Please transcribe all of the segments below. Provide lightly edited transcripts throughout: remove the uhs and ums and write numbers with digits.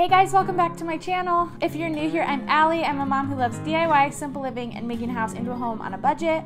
Hey guys, welcome back to my channel. If you're new here, I'm Allie. I'm a mom who loves DIY, simple living, and making a house into a home on a budget.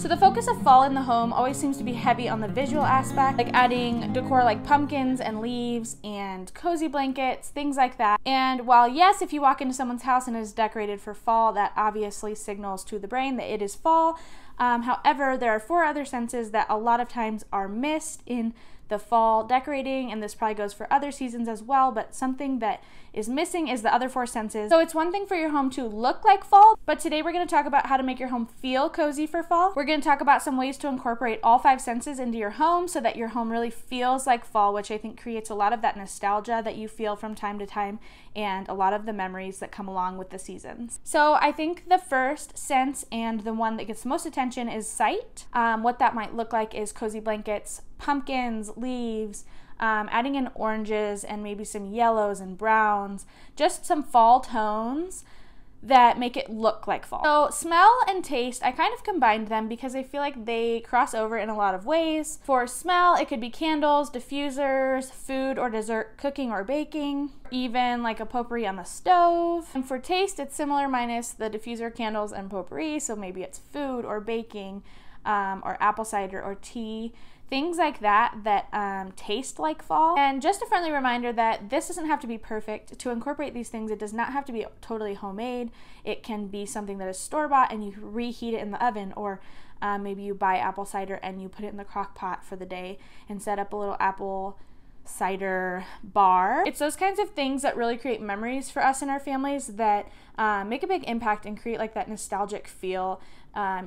So the focus of fall in the home always seems to be heavy on the visual aspect, like adding decor like pumpkins and leaves and cozy blankets, things like that. And while yes, if you walk into someone's house and is decorated for fall, that obviously signals to the brain that it is fall. However, there are four other senses that a lot of times are missed in the fall decorating, and this probably goes for other seasons as well, but something that is missing is the other four senses. So it's one thing for your home to look like fall, but today we're going to talk about how to make your home feel cozy for fall. We're going to talk about some ways to incorporate all five senses into your home so that your home really feels like fall, which I think creates a lot of that nostalgia that you feel from time to time and a lot of the memories that come along with the seasons. So I think the first sense and the one that gets the most attention is sight. What that might look like is cozy blankets, pumpkins, leaves, adding in oranges and maybe some yellows and browns, just some fall tones that make it look like fall. So smell and taste, I kind of combined them because I feel like they cross over in a lot of ways. For smell, it could be candles, diffusers, food or dessert, cooking or baking, even like a potpourri on the stove. And for taste, it's similar minus the diffuser, candles, and potpourri, so maybe it's food or baking, or apple cider or tea, things like that that taste like fall. And just a friendly reminder that this doesn't have to be perfect. To incorporate these things, it does not have to be totally homemade. It can be something that is store-bought and you reheat it in the oven, or maybe you buy apple cider and you put it in the crock pot for the day and set up a little apple cider bar. It's those kinds of things that really create memories for us and our families that make a big impact and create like that nostalgic feel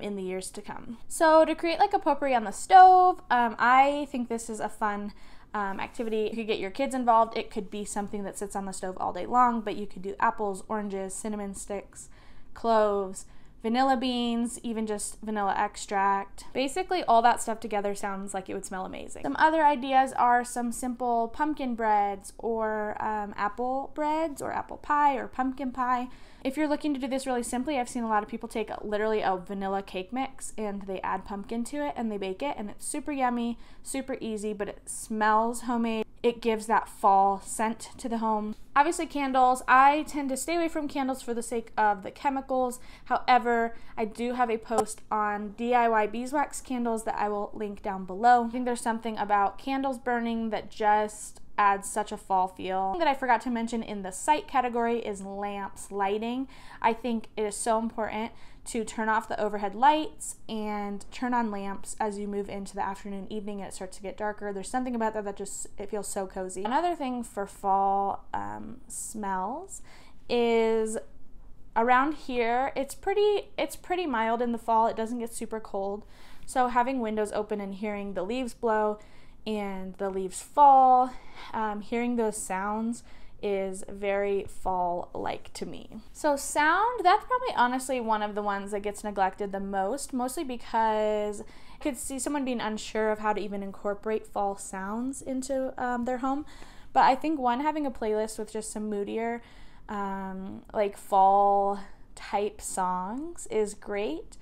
in the years to come. So to create like a potpourri on the stove, I think this is a fun activity. You could get your kids involved. It could be something that sits on the stove all day long, but you could do apples, oranges, cinnamon sticks, cloves, vanilla beans, even just vanilla extract. Basically all that stuff together sounds like it would smell amazing. Some other ideas are some simple pumpkin breads or apple breads or apple pie or pumpkin pie. If you're looking to do this really simply, I've seen a lot of people take literally a vanilla cake mix and they add pumpkin to it and they bake it, and it's super yummy, super easy, but it smells homemade. It gives that fall scent to the home. Obviously candles, I tend to stay away from candles for the sake of the chemicals. However, I do have a post on DIY beeswax candles that I will link down below. I think there's something about candles burning that just adds such a fall feel. One that I forgot to mention in the sight category is lamps, lighting. I think it is so important to turn off the overhead lights and turn on lamps as you move into the afternoon, evening, and it starts to get darker. There's something about that that just, it feels so cozy. Another thing for fall smells is around here, it's pretty mild in the fall. It doesn't get super cold. So having windows open and hearing the leaves blow and the leaves fall, hearing those sounds is very fall-like to me. So sound, that's probably honestly one of the ones that gets neglected the most, mostly because I could see someone being unsure of how to even incorporate fall sounds into their home. But I think one, having a playlist with just some moodier, like fall type songs is great.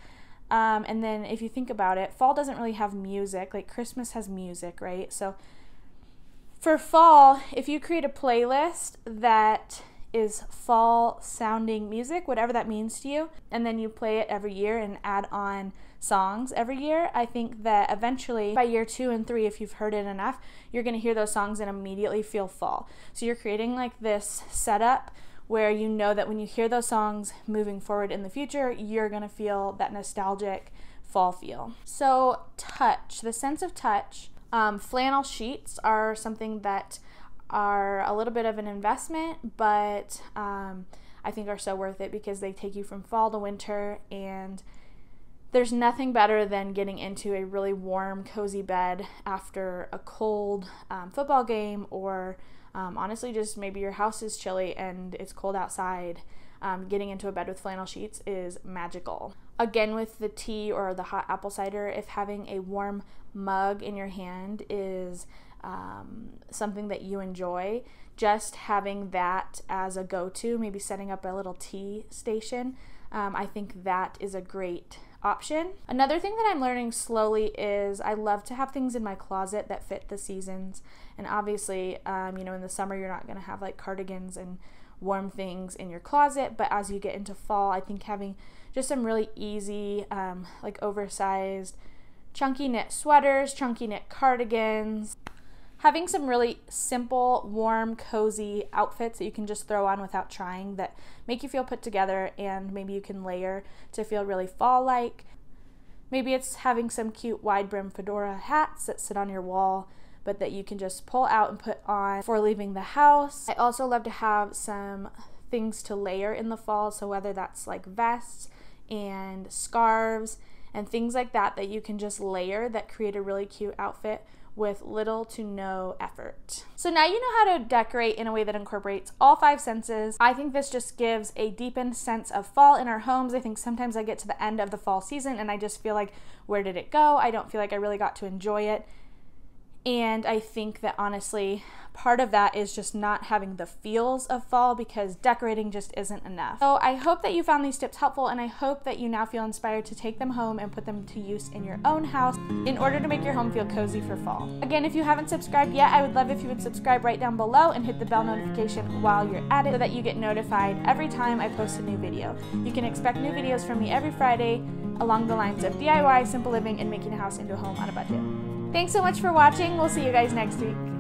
And then if you think about it, fall doesn't really have music, like Christmas has music, right? So for fall, if you create a playlist that is fall sounding music, whatever that means to you, and then you play it every year and add on songs every year, I think that eventually by year 2 and 3, if you've heard it enough, you're going to hear those songs and immediately feel fall. So you're creating like this setup where you know that when you hear those songs moving forward in the future, you're gonna feel that nostalgic fall feel. So touch, the sense of touch. Flannel sheets are something that are a little bit of an investment, but I think are so worth it because they take you from fall to winter, and there's nothing better than getting into a really warm, cozy bed after a cold football game, or honestly, just maybe your house is chilly and it's cold outside. Getting into a bed with flannel sheets is magical. Again, with the tea or the hot apple cider, if having a warm mug in your hand is something that you enjoy, just having that as a go-to, maybe setting up a little tea station, I think that is a great option. Another thing that I'm learning slowly is I love to have things in my closet that fit the seasons. And obviously, you know, in the summer you're not going to have like cardigans and warm things in your closet, but as you get into fall, I think having just some really easy, like oversized chunky knit sweaters, chunky knit cardigans, having some really simple, warm, cozy outfits that you can just throw on without trying that make you feel put together, and maybe you can layer to feel really fall-like. Maybe it's having some cute wide-brim fedora hats that sit on your wall, but that you can just pull out and put on before leaving the house. I also love to have some things to layer in the fall, so whether that's like vests and scarves and things like that that you can just layer that create a really cute outfit with little to no effort. So now you know how to decorate in a way that incorporates all five senses. I think this just gives a deepened sense of fall in our homes. I think sometimes I get to the end of the fall season and I just feel like, where did it go? I don't feel like I really got to enjoy it. And I think that honestly, part of that is just not having the feels of fall because decorating just isn't enough. So I hope that you found these tips helpful, and I hope that you now feel inspired to take them home and put them to use in your own house in order to make your home feel cozy for fall. Again, if you haven't subscribed yet, I would love if you would subscribe right down below and hit the bell notification while you're at it so that you get notified every time I post a new video. You can expect new videos from me every Friday along the lines of DIY, simple living, and making a house into a home on a budget. Thanks so much for watching. We'll see you guys next week.